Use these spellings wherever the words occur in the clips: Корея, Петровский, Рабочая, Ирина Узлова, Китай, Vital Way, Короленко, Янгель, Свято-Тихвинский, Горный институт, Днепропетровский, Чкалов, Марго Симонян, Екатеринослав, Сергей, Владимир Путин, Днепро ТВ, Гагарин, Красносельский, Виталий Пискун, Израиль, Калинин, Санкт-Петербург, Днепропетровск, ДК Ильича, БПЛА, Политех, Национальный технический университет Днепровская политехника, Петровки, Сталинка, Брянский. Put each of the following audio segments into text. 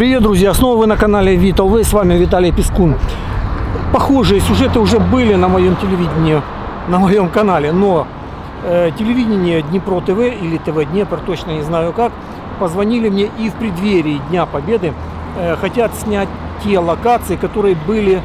Привет, друзья! Снова вы на канале Vital Way, с вами Виталий Пискун. Похожие сюжеты уже были на моем телевидении, на моем канале, но телевидение Днепро ТВ или ТВ Днепр, точно не знаю как, позвонили мне и в преддверии Дня Победы хотят снять те локации, которые были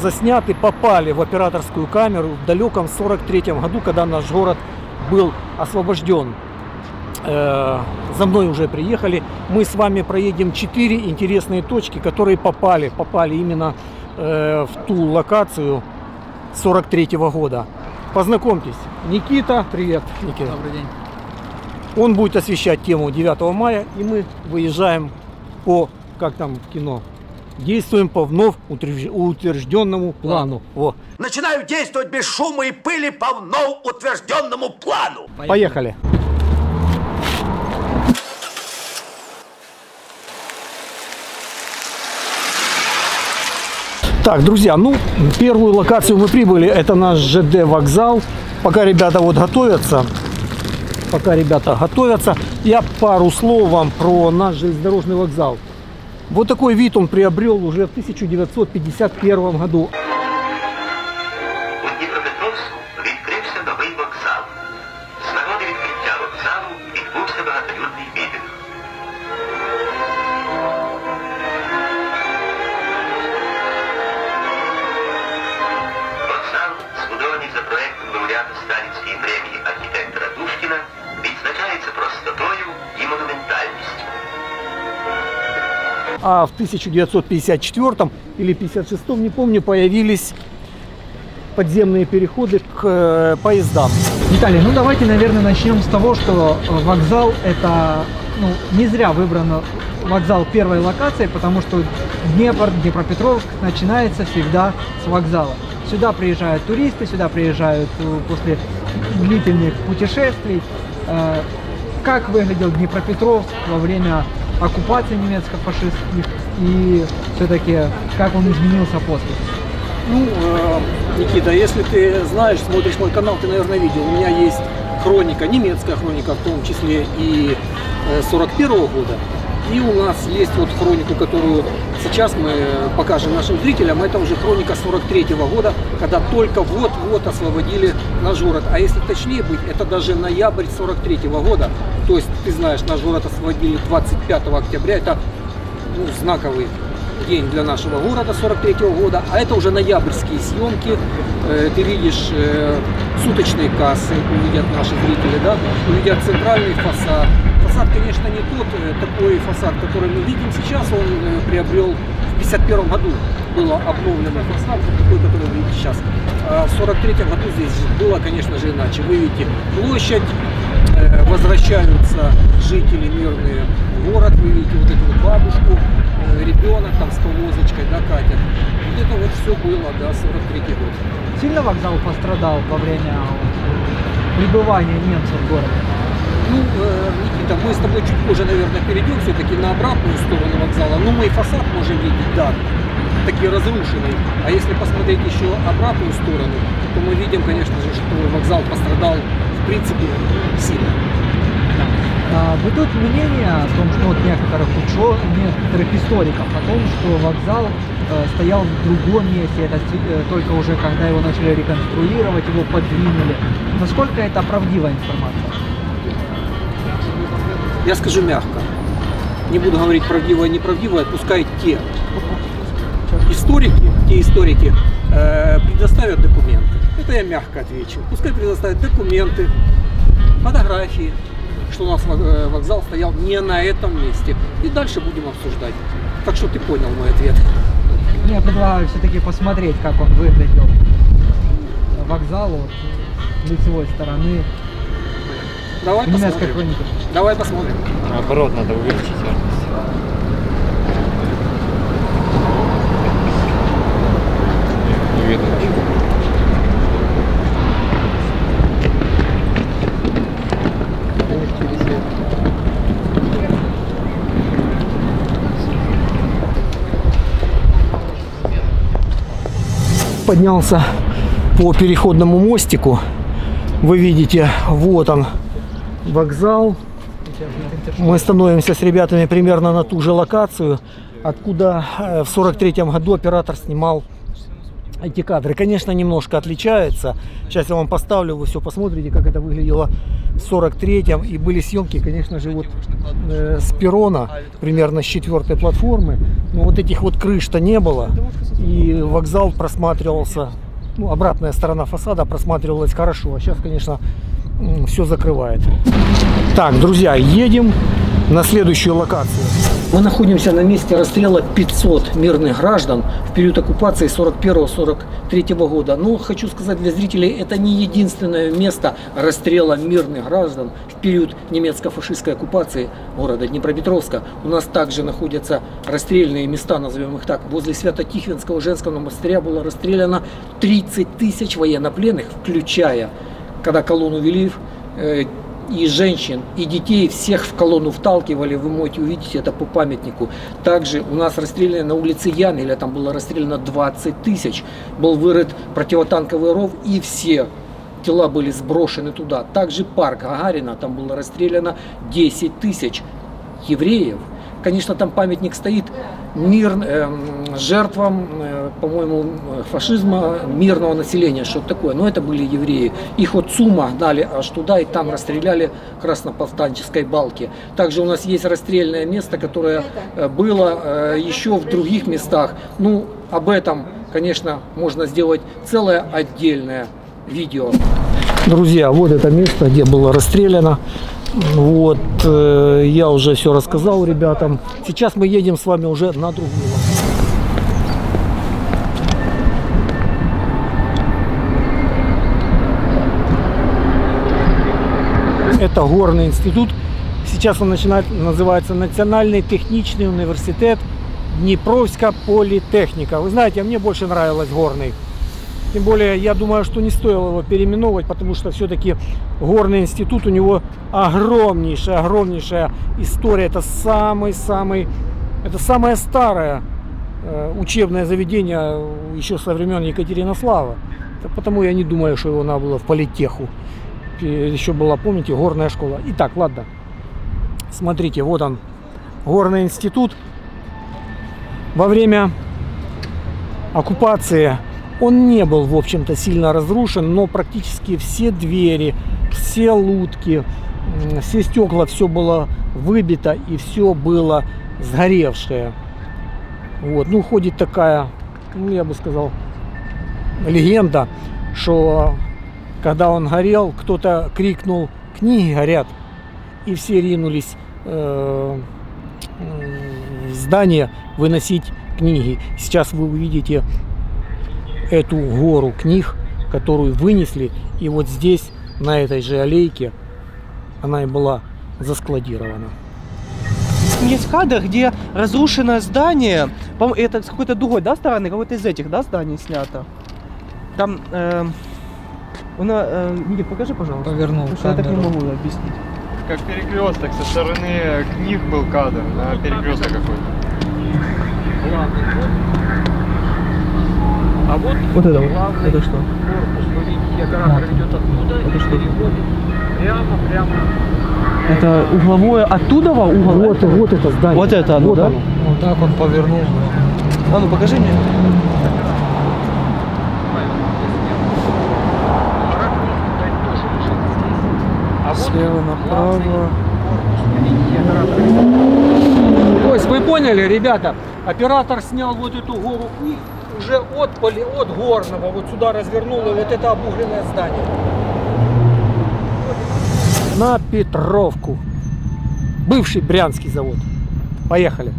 засняты, попали в операторскую камеру в далеком 43-м году, когда наш город был освобожден. За мной уже приехали. Мы с вами проедем 4 интересные точки, которые попали именно в ту локацию 43-го года. Познакомьтесь, Никита. Привет, Никита. Добрый день. Он будет освещать тему 9 мая, и мы выезжаем по, как там в кино, действуем по вновь утвержденному плану. Во. Начинаю действовать без шума и пыли по вновь утвержденному плану. Поехали. Так, друзья, ну, первую локацию мы прибыли, это наш ЖД вокзал. Пока ребята вот готовятся, я пару слов вам про наш железнодорожный вокзал. Вот такой вид он приобрел уже в 1951 году. А в 1954 или 56, не помню, появились подземные переходы к поездам. Виталий, ну давайте, наверное, начнем с того, что вокзал это, ну, не зря выбрано вокзал первой локации, потому что Днепр, Днепропетровск начинается всегда с вокзала. Сюда приезжают туристы, сюда приезжают после длительных путешествий. Как выглядел Днепропетровск во время оккупации немецко-фашистских и все-таки как он изменился после? Ну, Никита, если ты знаешь, смотришь мой канал, ты, наверное, видел. У меня есть хроника, немецкая хроника, в том числе и 41-го года. И у нас есть вот хронику, которую сейчас мы покажем нашим зрителям. Это уже хроника 43-го года, когда только вот-вот освободили наш город. А если точнее быть, это даже ноябрь 43-го года. То есть, ты знаешь, наш город освободили 25 октября. Это, ну, знаковый день для нашего города 43-го года. А это уже ноябрьские съемки. Ты видишь суточные кассы, увидят наши зрители, да? Увидят центральный фасад. Фасад, конечно, не тот такой фасад, который мы видим сейчас, он приобрел в 1951 году, было обновлено фасад, такой, который вы видите сейчас. А в 1943 году здесь было, конечно же, иначе. Вы видите площадь, возвращаются жители мирные в город, вы видите вот эту вот бабушку, ребенок там с повозочкой, да, катер. Вот это вот все было, да, 1943 год. Сильно вокзал пострадал во время пребывания немцев в городе? Ну, Никита, мы с тобой чуть позже, наверное, перейдем все-таки на обратную сторону вокзала. Но мы и фасад можем видеть, да, такие разрушенные. А если посмотреть еще обратную сторону, то мы видим, конечно же, что вокзал пострадал, в принципе, сильно. Бытует мнение о том, что вот некоторых историков о том, что вокзал стоял в другом месте, это только уже когда его начали реконструировать, его подвинули. Насколько это правдивая информация? Я скажу мягко, не буду говорить правдивое и неправдивое, пускай те историки предоставят документы. Это я мягко отвечу. Пускай предоставят документы, фотографии, что у нас вокзал стоял не на этом месте. И дальше будем обсуждать. Так что ты понял мой ответ. Я предлагаю все-таки посмотреть, как он выглядел вокзал вот, с лицевой стороны. Давай посмотрим. Давай посмотрим. Наоборот, надо увеличить яркость. Не видно ничего. Поднялся по переходному мостику. Вы видите, вот он. Вокзал, мы становимся с ребятами примерно на ту же локацию, откуда в 1943 году оператор снимал эти кадры. Конечно, немножко отличается. Сейчас я вам поставлю, вы все посмотрите, как это выглядело в 1943-м. И были съемки, конечно же, вот с перрона, примерно с 4-й платформы. Но вот этих вот крыш-то не было. И вокзал просматривался, ну, обратная сторона фасада просматривалась хорошо. А сейчас, конечно, все закрывает. Так, друзья, едем на следующую локацию. Мы находимся на месте расстрела 500 мирных граждан в период оккупации 1941-1943 года. Но хочу сказать для зрителей, это не единственное место расстрела мирных граждан в период немецко-фашистской оккупации города Днепропетровска. У нас также находятся расстрельные места, назовем их так. Возле Свято-Тихвинского женского монастыря было расстреляно 30 тысяч военнопленных, включая, когда колонну вели, и женщин, и детей, всех в колонну вталкивали, вы можете увидеть это по памятнику. Также у нас расстреляли на улице Янгеля, там было расстреляно 20 тысяч, был вырыт противотанковый ров, и все тела были сброшены туда. Также парк Гагарина, там было расстреляно 10 тысяч евреев. Конечно, там памятник стоит жертвам, по-моему, фашизма, мирного населения, что-то такое. Но это были евреи. Их от Цума гнали аж туда, и там расстреляли красноповстанческой балки. Также у нас есть расстрельное место, которое было еще в других местах. Ну, об этом, конечно, можно сделать целое отдельное видео. Друзья, вот это место, где было расстреляно. Вот, я уже все рассказал ребятам. Сейчас мы едем с вами уже на другую. Это Горный институт. Сейчас он называется Национальный технический университет Днепровская политехника. Вы знаете, мне больше нравилось Горный. Тем более, я думаю, что не стоило его переименовывать, потому что все-таки Горный институт, у него огромнейшая, огромнейшая история. Это самое старое учебное заведение еще со времен Екатеринослава. Потому я не думаю, что его надо было в политеху. Еще была, помните, горная школа. Итак, ладно. Смотрите, вот он, Горный институт. Во время оккупации он не был, в общем-то, сильно разрушен, но практически все двери, все лутки, все стекла, все было выбито и все было сгоревшее. Вот. Ну, ходит такая, ну, я бы сказал, легенда, что когда он горел, кто-то крикнул: «Книги горят!», и все ринулись в здание выносить книги. Сейчас вы увидите эту гору книг, которую вынесли, и вот здесь, на этой же аллейке, она и была заскладирована. Есть кадры, где разрушено здание, это с какой-то другой, да, стороны, какой-то из этих, да, зданий снято. Там, Никит, покажи, пожалуйста. Повернул камеру. Я так не могу объяснить. Как перекресток со стороны книг был кадр, да, перекресток какой-то. А вот это вот, это что? Корпус, вы видите, гора идет оттуда, это что? Прямо. Это угловое оттуда угол? Вот это здание. Вот это оно, вот да? Оно. Вот так он повернул. А ну покажи мне. Слева направо. То есть вы поняли, ребята, оператор снял вот эту гору книг уже от Горного, вот сюда развернуло вот это обугленное здание. На Петровку. Бывший Брянский завод. Поехали.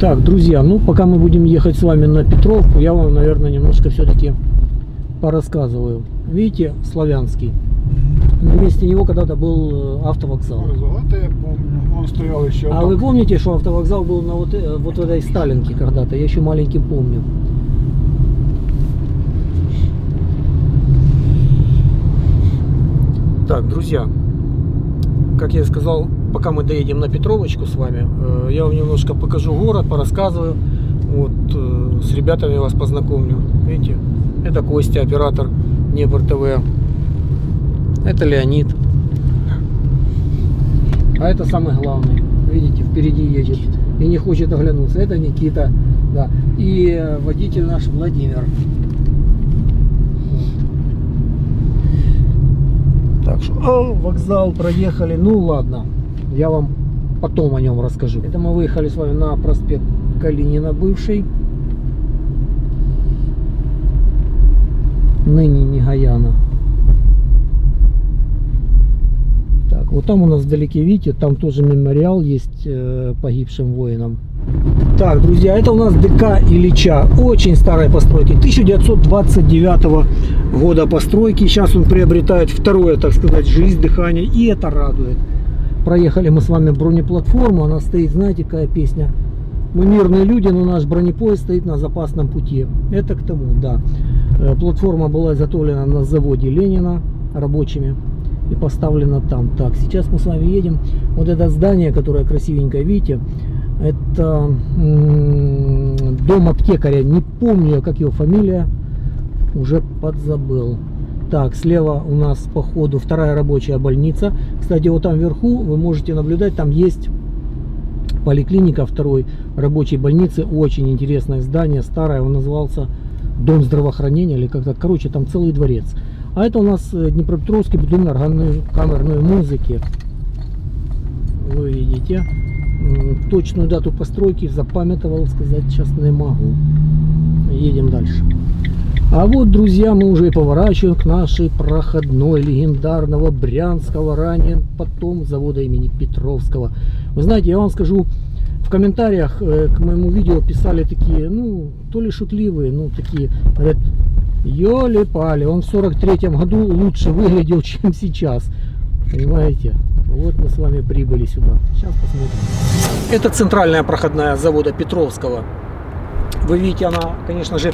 Так, друзья, ну пока мы будем ехать с вами на Петровку, я вам, наверное, немножко все-таки порассказываю. Видите, Славянский. На месте него когда-то был автовокзал. Это я помню. Он стоял еще. А вы помните, что автовокзал был на вот в этой Сталинке когда-то? Я еще маленький помню. Так, друзья, как я и сказал, пока мы доедем на Петровочку с вами, я вам немножко покажу город, порассказываю. Вот с ребятами вас познакомлю. Видите, это Костя, оператор Днепро ТВ. Это Леонид. А это самый главный. Видите, впереди едет и не хочет оглянуться. Это Никита, да. И водитель наш Владимир. Так что, вокзал проехали. Ну ладно, я вам потом о нем расскажу. Это мы выехали с вами на проспект Калинина, бывший. Ныне Негаяна. Так, вот там у нас вдалеке, видите, там тоже мемориал есть погибшим воинам. Так, друзья, это у нас ДК Ильича. Очень старой постройки. 1929 года постройки. Сейчас он приобретает второе, так сказать, жизнь, дыхание. И это радует. Проехали мы с вами бронеплатформу. Она стоит, знаете, какая песня? Мы мирные люди, но наш бронепоезд стоит на запасном пути. Это к тому, да. Платформа была изготовлена на заводе Ленина рабочими и поставлена там. Так, сейчас мы с вами едем. Вот это здание, которое красивенькое, видите, это дом аптекаря. Не помню, как его фамилия, уже подзабыл. Так, слева у нас по ходу вторая рабочая больница. Кстати, вот там вверху вы можете наблюдать, там есть поликлиника второй рабочей больницы. Очень интересное здание, старое, он назывался Дом здравоохранения или как-то, короче, там целый дворец. А это у нас Днепропетровский дом органно-камерной музыки. Вы видите. Точную дату постройки запамятовал, сказать сейчас не могу. Едем дальше. А вот, друзья, мы уже поворачиваем к нашей проходной легендарного Брянского, ранее потом завода имени Петровского. Вы знаете, я вам скажу, в комментариях к моему видео писали такие, ну, то ли шутливые, ну, такие, говорят, ёли-пали, он в 43-м году лучше выглядел, чем сейчас. Понимаете? Вот мы с вами прибыли сюда. Сейчас посмотрим. Это центральная проходная завода Петровского. Вы видите, она, конечно же,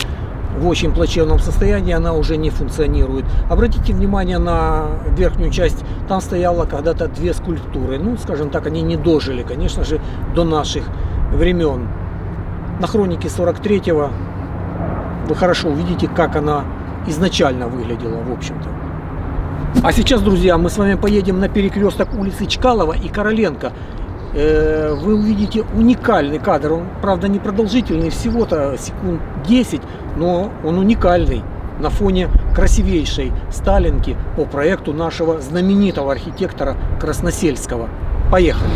в очень плачевном состоянии, она уже не функционирует. Обратите внимание на верхнюю часть, там стояло когда-то две скульптуры. Ну, скажем так, они не дожили, конечно же, до наших времен. На хронике 43-го вы хорошо увидите, как она изначально выглядела, в общем-то. А сейчас, друзья, мы с вами поедем на перекресток улицы Чкалова и Короленко. Вы увидите уникальный кадр. Он, правда, не продолжительный, всего-то секунд 10, но он уникальный на фоне красивейшей Сталинки по проекту нашего знаменитого архитектора Красносельского. Поехали!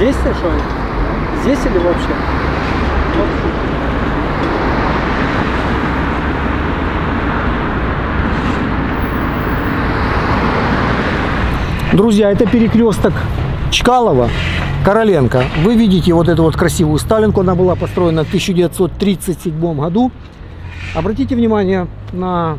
Здесь совершенно? Здесь или вообще? Друзья, это перекресток Чкалова, Короленко. Вы видите вот эту вот красивую Сталинку. Она была построена в 1937 году. Обратите внимание на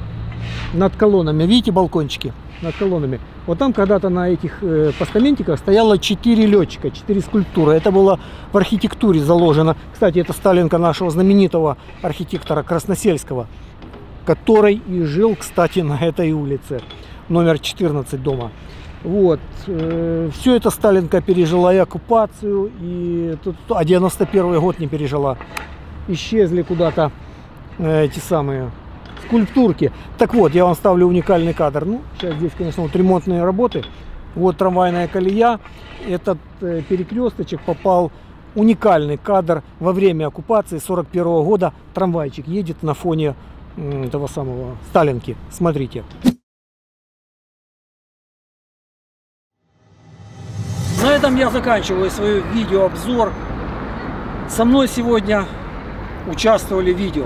над колоннами. Видите балкончики? Над колоннами. Вот там когда-то на этих постаментиках стояло 4 летчика, 4 скульптуры. Это было в архитектуре заложено. Кстати, это Сталинка нашего знаменитого архитектора Красносельского, который и жил, кстати, на этой улице. Номер 14 дома. Вот. Все это Сталинка пережила и оккупацию, и... А 91 год не пережила. Исчезли куда-то эти самые... скульптурки. Так вот, я вам ставлю уникальный кадр. Ну, сейчас здесь, конечно, вот ремонтные работы. Вот трамвайная колея. Этот перекресточек попал уникальный кадр во время оккупации 41-го года. Трамвайчик едет на фоне этого самого Сталинки. Смотрите. На этом я заканчиваю свой видеообзор. Со мной сегодня участвовали в видео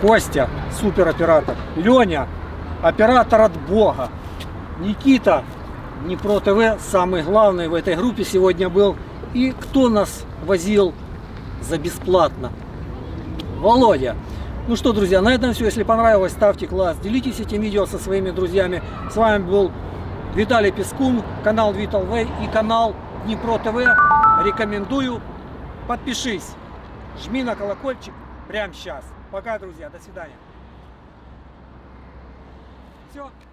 Костя, супероператор, Леня, оператор от Бога, Никита, Днепро ТВ, самый главный в этой группе сегодня был. И кто нас возил за бесплатно? Володя. Ну что, друзья, на этом все. Если понравилось, ставьте класс, делитесь этим видео со своими друзьями. С вами был Виталий Пискун, канал Vital Way и канал Днепро ТВ. Рекомендую, подпишись, жми на колокольчик прямо сейчас. Пока, друзья, до свидания. Все.